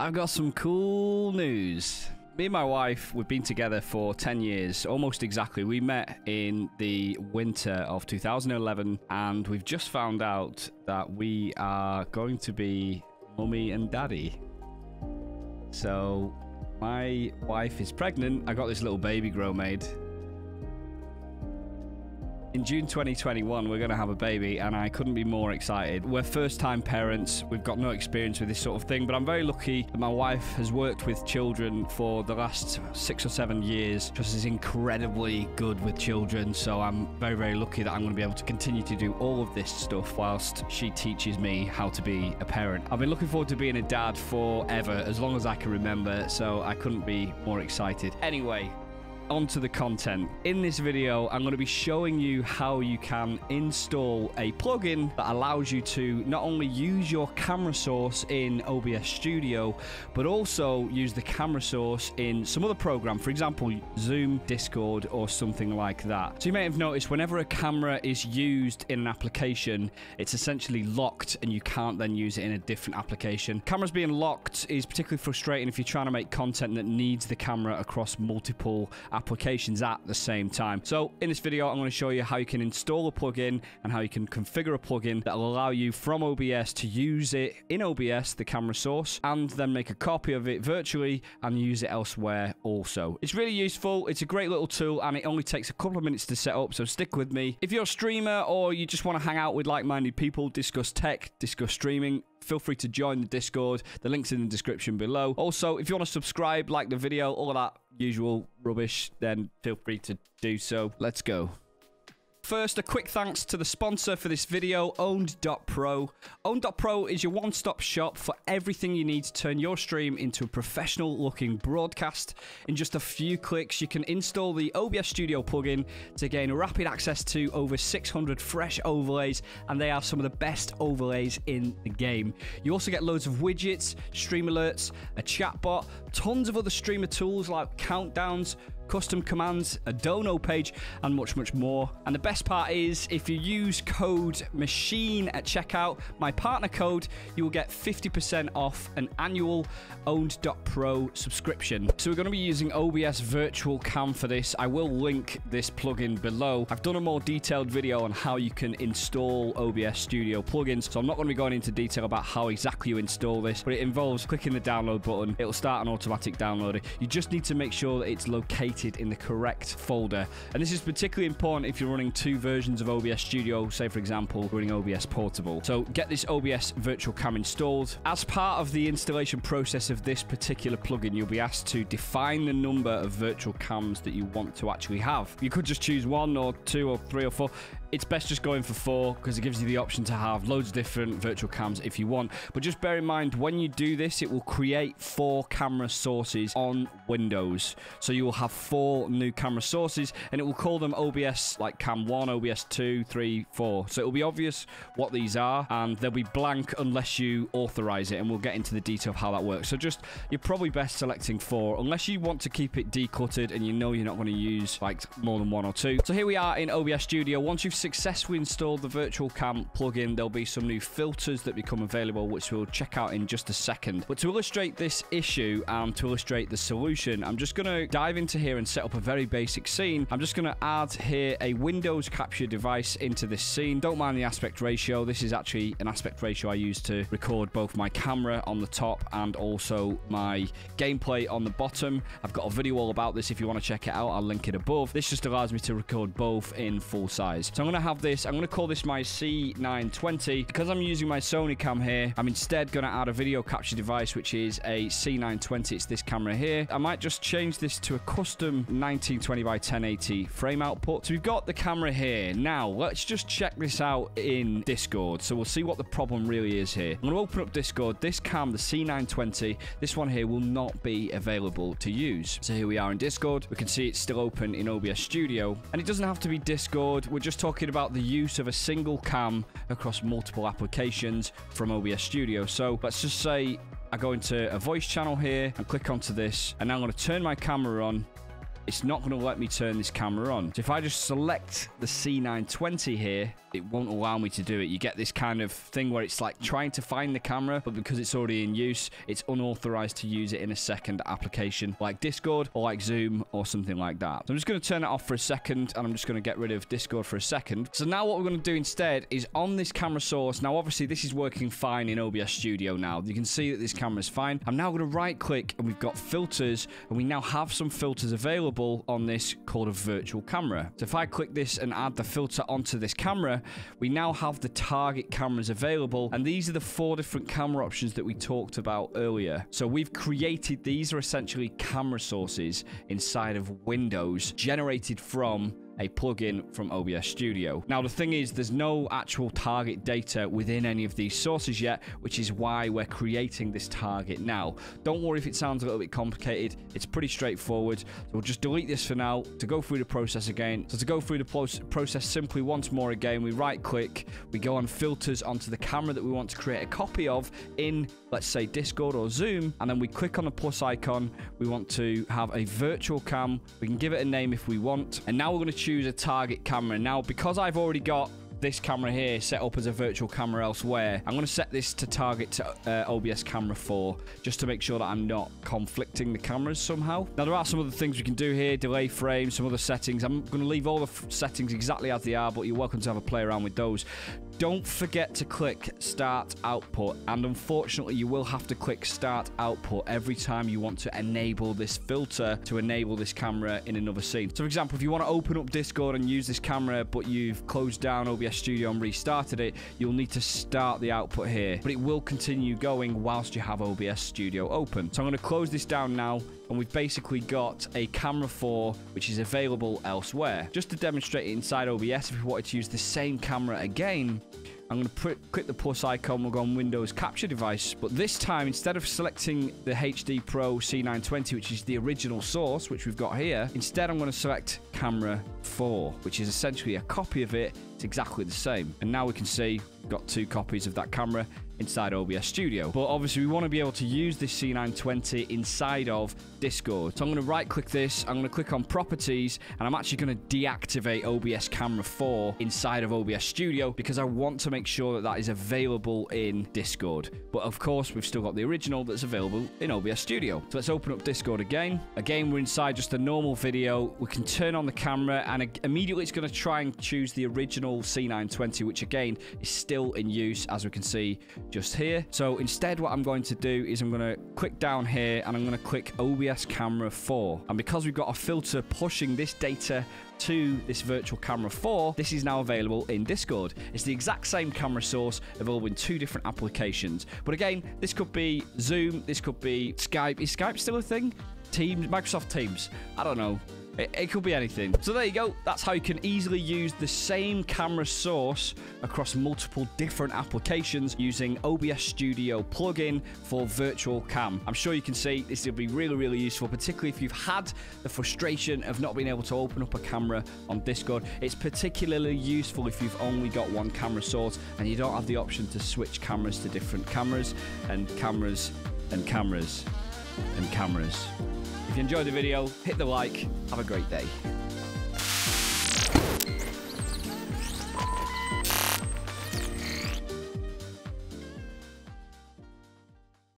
I've got some cool news. Me and my wife, we've been together for 10 years, almost exactly. We met in the winter of 2011, and we've just found out that we are going to be mummy and daddy. So my wife is pregnant. I got this little baby grow made. In June 2021, we're going to have a baby, and I couldn't be more excited. We're first-time parents. We've got no experience with this sort of thing, but I'm very lucky that my wife has worked with children for the last 6 or 7 years. Just is incredibly good with children, so I'm very, very lucky that I'm going to be able to continue to do all of this stuff whilst she teaches me how to be a parent. I've been looking forward to being a dad forever, as long as I can remember, so I couldn't be more excited. Anyway, onto the content. In this video, I'm going to be showing you how you can install a plugin that allows you to not only use your camera source in OBS Studio, but also use the camera source in some other program, for example, Zoom, Discord, or something like that. So you may have noticed whenever a camera is used in an application, it's essentially locked and you can't then use it in a different application. Cameras being locked is particularly frustrating if you're trying to make content that needs the camera across multiple applications at the same time. So in this video, I'm going to show you how you can install a plugin and how you can configure a plugin that will allow you from OBS to use it in OBS, the camera source, and then make a copy of it virtually and use it elsewhere also. It's really useful. It's a great little tool, and it only takes a couple of minutes to set up, so stick with me. If you're a streamer or you just want to hang out with like-minded people, discuss tech, discuss streaming, feel free to join the Discord. The link's in the description below. Also, if you want to subscribe, like the video, all of that usual rubbish, then feel free to do so. Let's go. First, a quick thanks to the sponsor for this video, Own3d.Pro. Own3d.Pro is your one-stop shop for everything you need to turn your stream into a professional-looking broadcast. In just a few clicks, you can install the OBS Studio plugin to gain rapid access to over 600 fresh overlays, and they are some of the best overlays in the game. You also get loads of widgets, stream alerts, a chatbot, tons of other streamer tools like countdowns, custom commands, a dono page, and much, much more. And the best part is, if you use code MACHINE at checkout, my partner code, you will get 50% off an annual Own3d.Pro subscription. So we're going to be using OBS Virtual Cam for this. I will link this plugin below. I've done a more detailed video on how you can install OBS Studio plugins, so I'm not going to be going into detail about how exactly you install this, but it involves clicking the download button. It'll start an automatic downloader. You just need to make sure that it's located in the correct folder, and this is particularly important if you're running two versions of OBS Studio, say for example running OBS Portable. So get this OBS Virtual Cam installed. As part of the installation process of this particular plugin, you'll be asked to define the number of virtual cams that you want to actually have. You could just choose 1 or 2 or 3 or 4. It's best just going for 4 because it gives you the option to have loads of different virtual cams if you want. But just bear in mind, when you do this, it will create 4 camera sources on Windows. So you will have 4 new camera sources, and it will call them OBS like Cam 1, OBS 2, 3, 4. So it will be obvious what these are, and they'll be blank unless you authorize it, and we'll get into the detail of how that works. So just, you're probably best selecting 4 unless you want to keep it decluttered and you know you're not going to use like more than 1 or 2. So here we are in OBS Studio. Once you've successfully installed the Virtual Cam plugin, there'll be some new filters that become available, which we'll check out in just a second. But to illustrate this issue and to illustrate the solution, I'm just going to dive into here and set up a very basic scene. I'm just going to add here a Windows capture device into this scene. Don't mind the aspect ratio. This is actually an aspect ratio I use to record both my camera on the top and also my gameplay on the bottom. I've got a video all about this. If you want to check it out, I'll link it above. This just allows me to record both in full size. So I'm going to have this, I'm going to call this my C920. Because I'm using my Sony cam here, I'm instead going to add a video capture device, which is a C920. It's this camera here. I might just change this to a custom 1920 by 1080 frame output. So we've got the camera here. Now let's just check this out in Discord, so we'll see what the problem really is here. I'm going to open up Discord. This cam, the C920, this one here will not be available to use. So here we are in Discord. We can see it's still open in OBS Studio, and it doesn't have to be Discord. We're just talking about the use of a single cam across multiple applications from OBS Studio. So let's just say I go into a voice channel here and click onto this, and now I'm going to turn my camera on it's not going to let me turn this camera on. So if I just select the C920 here, it won't allow me to do it. You get this kind of thing where it's like trying to find the camera, but because it's already in use, it's unauthorized to use it in a second application like Discord or like Zoom or something like that. So I'm just going to turn it off for a second, and I'm just going to get rid of Discord for a second. So now what we're going to do instead is on this camera source. Now, obviously, this is working fine in OBS Studio now. You can see that this camera is fine. I'm now going to right click, and we've got filters, and we now have some filters available on this called a virtual camera. So if I click this and add the filter onto this camera, we now have the target cameras available, and these are the 4 different camera options that we talked about earlier. So we've created, these are essentially camera sources inside of Windows generated from a plugin from OBS Studio. Now, the thing is, there's no actual target data within any of these sources yet, which is why we're creating this target now. Don't worry if it sounds a little bit complicated. It's pretty straightforward. So we'll just delete this for now to go through the process again. So to go through the process simply once more again, we right click, we go on filters onto the camera that we want to create a copy of in, let's say, Discord or Zoom, and then we click on the plus icon. We want to have a virtual cam. We can give it a name if we want. And now we're going to choose a target camera. Now, because I've already got this camera here set up as a virtual camera elsewhere, I'm going to set this to target to OBS camera 4, just to make sure that I'm not conflicting the cameras somehow. Now, there are some other things we can do here, delay frame, some other settings. I'm going to leave all the settings exactly as they are, but you're welcome to have a play around with those. Don't forget to click Start Output, and unfortunately you will have to click Start Output every time you want to enable this filter to enable this camera in another scene. So for example, if you want to open up Discord and use this camera, but you've closed down OBS Studio and restarted it, you'll need to start the output here, but it will continue going whilst you have OBS Studio open. So I'm going to close this down now, and we've basically got a camera 4 which is available elsewhere. Just to demonstrate it inside OBS, if you wanted to use the same camera again, I'm going to click the plus icon, we'll go on Windows Capture Device, but this time, instead of selecting the HD Pro C920, which is the original source, which we've got here, instead I'm going to select Camera 4, which is essentially a copy of it. It's exactly the same. And now we can see we've got 2 copies of that camera inside OBS Studio. But obviously, we want to be able to use this C920 inside of Discord. So I'm going to right-click this, I'm going to click on Properties, and I'm actually going to deactivate OBS Camera 4 inside of OBS Studio, because I want to make sure that that is available in Discord. But of course, we've still got the original that's available in OBS Studio. So let's open up Discord again. Again, we're inside just a normal video. We can turn on the camera, and immediately it's going to try and choose the original C920, which again is still in use, as we can see just here. So instead, what I'm going to do is I'm going to click down here, and I'm going to click OBS Camera 4. And because we've got a filter pushing this data to this virtual camera 4, this is now available in Discord. It's the exact same camera source available in 2 different applications. But again, this could be Zoom, this could be Skype. Is Skype still a thing? Teams, Microsoft Teams. I don't know. It could be anything. So there you go. That's how you can easily use the same camera source across multiple different applications using OBS Studio plugin for Virtual Cam. I'm sure you can see this will be really, really useful, particularly if you've had the frustration of not being able to open up a camera on Discord. It's particularly useful if you've only got one camera source and you don't have the option to switch cameras to different cameras and cameras and cameras and cameras. If you enjoyed the video, hit the like. Have a great day.